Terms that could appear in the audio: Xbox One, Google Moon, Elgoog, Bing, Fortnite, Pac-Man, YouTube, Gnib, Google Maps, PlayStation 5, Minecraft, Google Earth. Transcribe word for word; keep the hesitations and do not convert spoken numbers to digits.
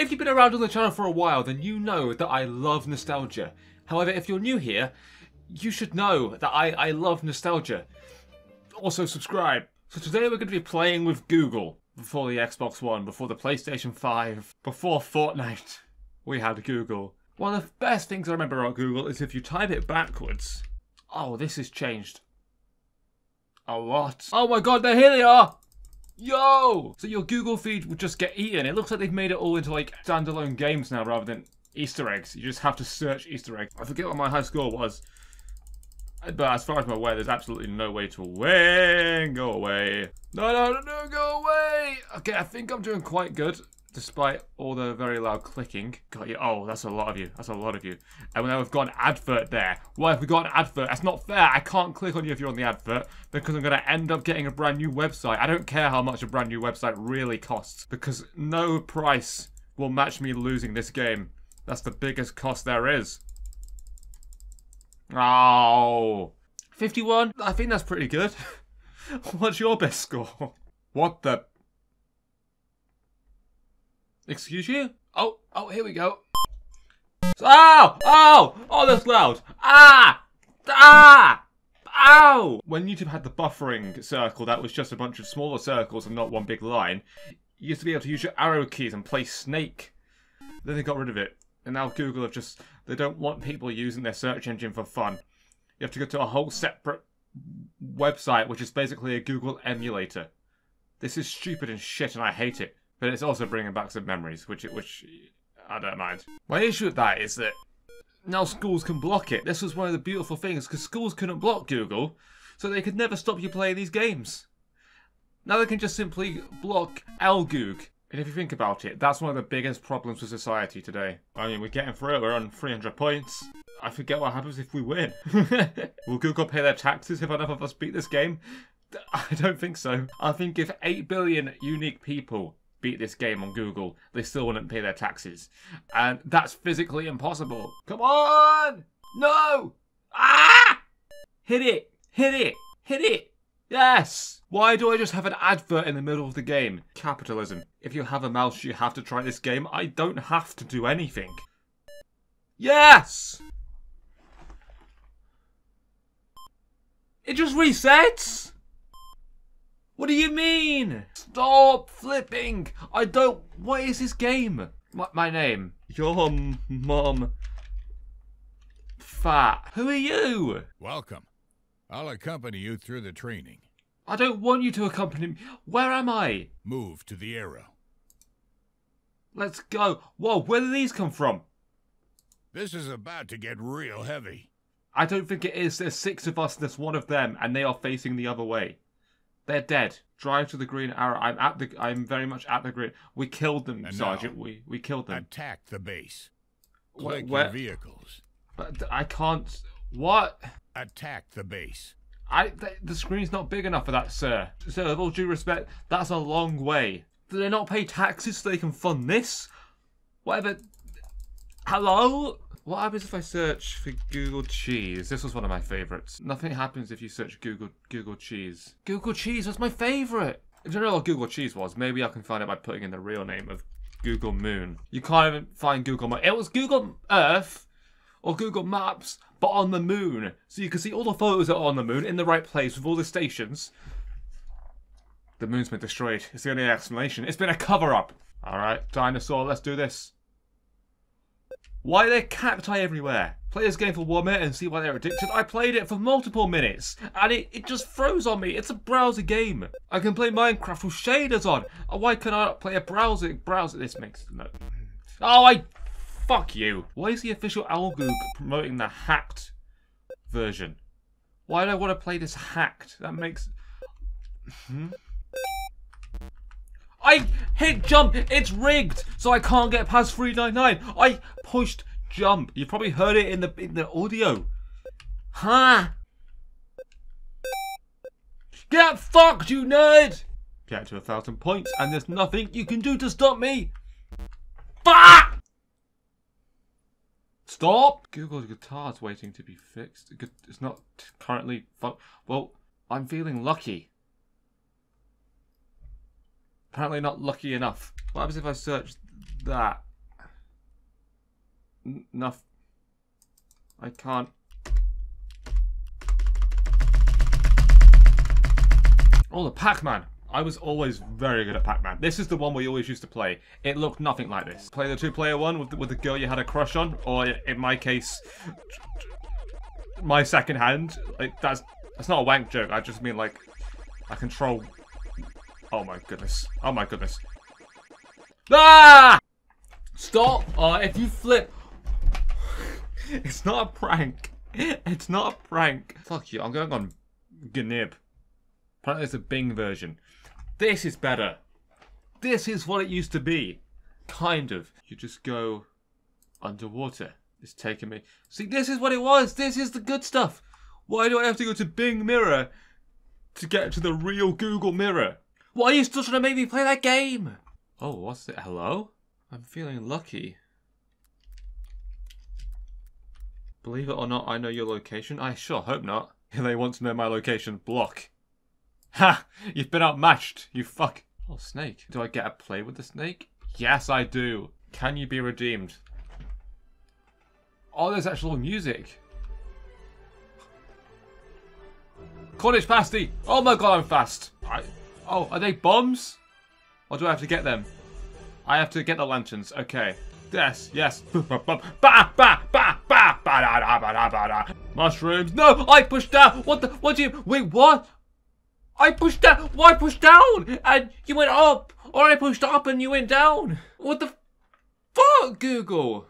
If you've been around on the channel for a while, then you know that I love nostalgia. However, if you're new here, you should know that I, I love nostalgia. Also subscribe. So today we're going to be playing with Google. Before the Xbox One, before the PlayStation five, before Fortnite, we had Google. One of the best things I remember about Google is if you type it backwards. Oh, this has changed a lot. Oh my god, they're here they are! Yo! So your Google feed would just get eaten. It looks like they've made it all into like standalone games now rather than Easter eggs. You just have to search Easter eggs. I forget what my high score was, but as far as I'm aware, there's absolutely no way to win. Go away. No, no, no, no, go away. Okay, I think I'm doing quite good, despite all the very loud clicking. Got you. Oh, that's a lot of you. That's a lot of you. And now we've got an advert there. Why have we got an advert? That's not fair. I can't click on you if you're on the advert, because I'm going to end up getting a brand new website. I don't care how much a brand new website really costs, because no price will match me losing this game. That's the biggest cost there is. Oh, fifty-one? I think that's pretty good. What's your best score? What the? Excuse you? Oh, oh, here we go. Ow! Ow! Oh, that's loud. Ah! Ah! Ow! When YouTube had the buffering circle, that was just a bunch of smaller circles and not one big line, you used to be able to use your arrow keys and play Snake. Then they got rid of it. And now Google have just, they don't want people using their search engine for fun. You have to go to a whole separate website, which is basically a Google emulator. This is stupid and shit, and I hate it. But it's also bringing back some memories, which which I don't mind. My issue with that is that now schools can block it. This was one of the beautiful things, because schools couldn't block Google, so they could never stop you playing these games. Now they can just simply block L Goog. And if you think about it, that's one of the biggest problems with society today. I mean, we're getting through it, we're on three hundred points. I forget what happens if we win. Will Google pay their taxes if enough of us beat this game? I don't think so. I think if eight billion unique people beat this game on Google, they still wouldn't pay their taxes. And that's physically impossible. Come on! No! Ah! Hit it! Hit it! Hit it! Yes! Why do I just have an advert in the middle of the game? Capitalism. If you have a mouse, you have to try this game. I don't have to do anything. Yes! It just resets? What do you mean? Stop flipping! I don't... What is this game? My, my name. Your mum... Fat. Who are you? Welcome. I'll accompany you through the training. I don't want you to accompany me. Where am I? Move to the arrow. Let's go. Whoa, where do these come from? This is about to get real heavy. I don't think it is. There's six of us, there's one of them, and they are facing the other way. They're dead. Drive to the green arrow. I'm at the. I'm very much at the green. We killed them, and Sergeant. Now, we we killed them. Attack the base. Click where, your vehicles. But I can't. What? Attack the base. I th the screen's not big enough for that, sir. Sir, with all due respect, that's a long way. Do they not pay taxes so they can fund this? Whatever. Hello? What happens if I search for Google cheese? This was one of my favourites. Nothing happens if you search Google Google cheese. Google cheese was my favourite. If you don't know what Google cheese was, maybe I can find it by putting in the real name of Google Moon. You can't even find Google Moon. It was Google Earth or Google Maps, but on the moon. So you can see all the photos that are on the moon in the right place with all the stations. The moon's been destroyed. It's the only explanation. It's been a cover-up. All right, dinosaur, let's do this. Why are there cacti everywhere? Play this game for one minute and see why they're addicted. I played it for multiple minutes, and it, it just froze on me. It's a browser game. I can play Minecraft with shaders on. Why can I not play a browser? Browser, this makes no... Oh, I... Fuck you. Why is the official L Goog promoting the hacked version? Why do I want to play this hacked? That makes... Hmm? I hit jump. It's rigged, so I can't get past three ninety-nine. I pushed jump. You probably heard it in the, in the audio. Huh? Get fucked, you nerd. Get to a thousand points, and there's nothing you can do to stop me. Fuck! Stop! Google's guitar's waiting to be fixed. It's not currently fun. Well, I'm feeling lucky. Apparently not lucky enough. What happens if I search that? enough. I can't. Oh, the Pac-Man. I was always very good at Pac-Man. This is the one we always used to play. It looked nothing like this. Play the two-player one with the, with the girl you had a crush on, or in my case, my second hand. Like that's that's not a wank joke. I just mean like I control. Oh my goodness. Oh my goodness. Ah! Stop! Uh, if you flip, it's not a prank. It's not a prank. Fuck you. I'm going on Gnib. Apparently there's a Bing version. This is better. This is what it used to be. Kind of. You just go underwater. It's taking me. See, this is what it was. This is the good stuff. Why do I have to go to Bing Mirror to get to the real Google Mirror? Why are you still trying to make me play that game? Oh, what's it? Hello? I'm feeling lucky. Believe it or not, I know your location. I sure hope not. They want to know my location. Block. Ha! You've been outmatched, you fuck. Oh, snake. Do I get to play with the snake? Yes, I do. Can you be redeemed? Oh, there's actual music. Cornish pasty! Oh my god, I'm fast. I... Oh, are they bombs? Or do I have to get them? I have to get the lanterns. Okay. Yes, yes. Mushrooms. No, I pushed down. What the? What do you? Wait, what? I pushed down. Why push down? And you went up, or I pushed up and you went down. What the fuck, Google?